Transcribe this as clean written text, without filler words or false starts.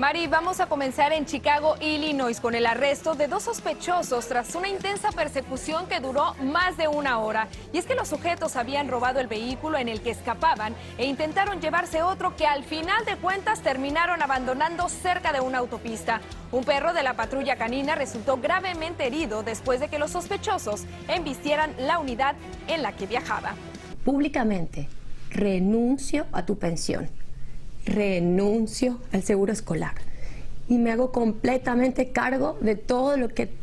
Mari, vamos a comenzar en Chicago, Illinois, con el arresto de dos sospechosos tras una intensa persecución que duró más de una hora. Y es que los sujetos habían robado el vehículo en el que escapaban e intentaron llevarse otro que al final de cuentas terminaron abandonando cerca de una autopista. Un perro de la patrulla canina resultó gravemente herido después de que los sospechosos embistieran la unidad en la que viajaba. Públicamente, renuncio a tu pensión. Renuncio al seguro escolar y me hago completamente cargo de todo lo que